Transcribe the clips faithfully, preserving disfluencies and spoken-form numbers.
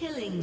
Killing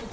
Red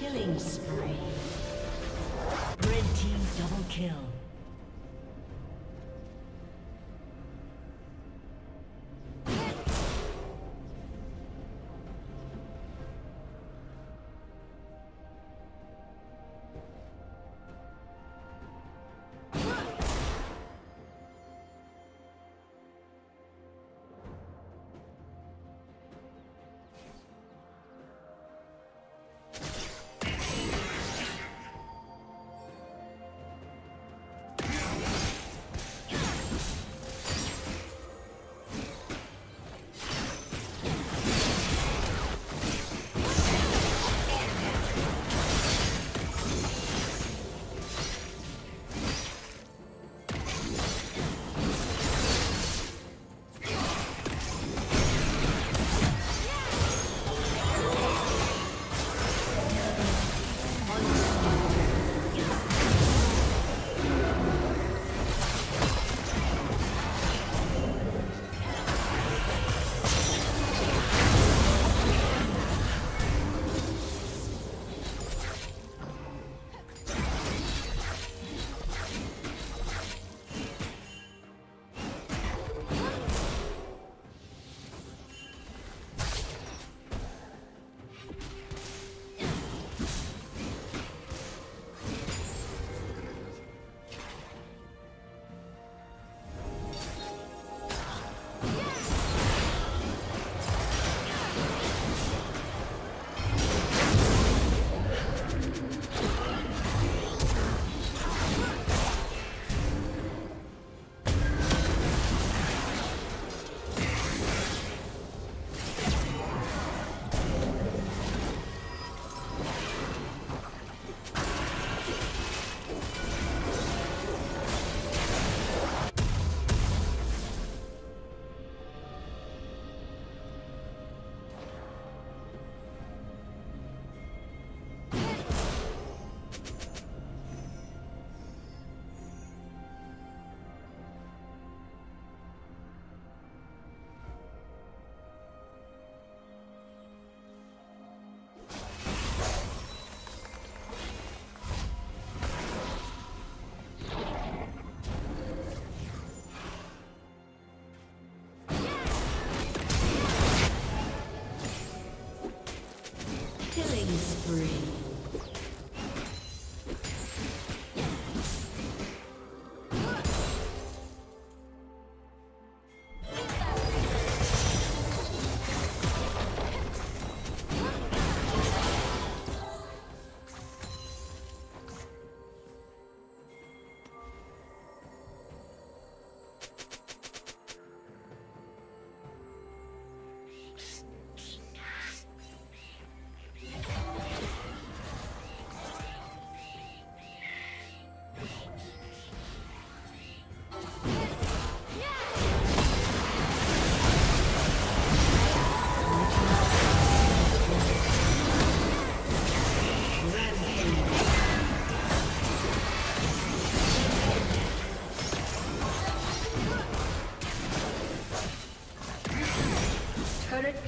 Killing spree. Red team double kill.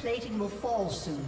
Plating will fall soon.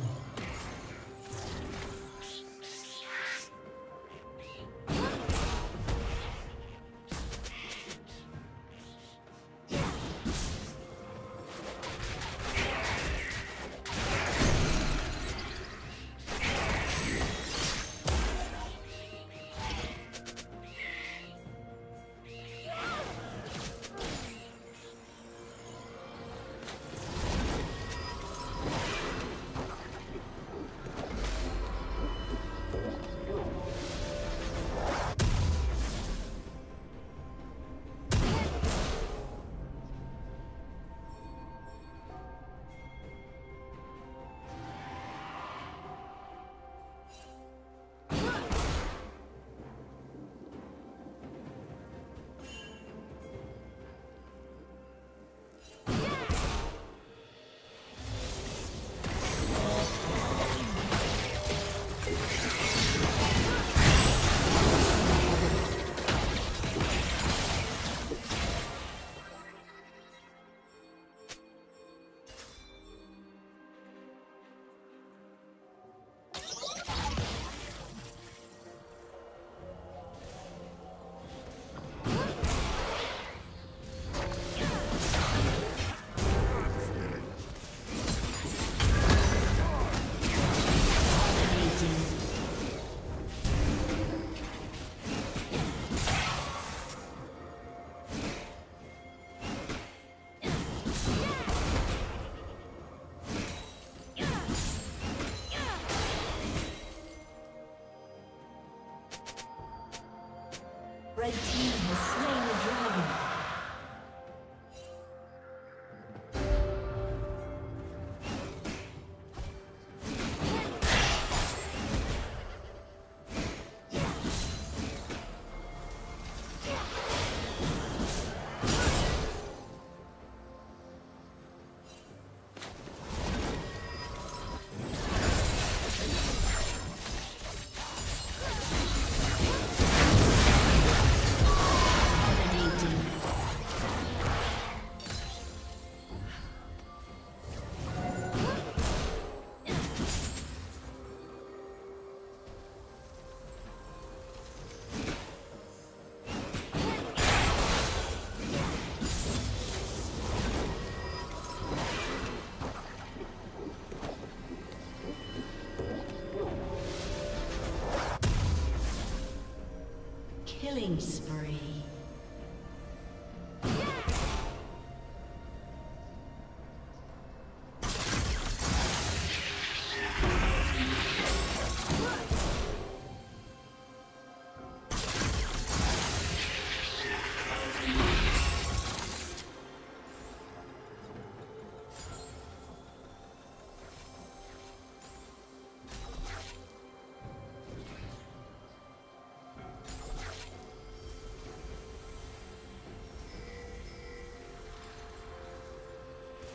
Killing spree.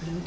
Blue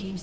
team's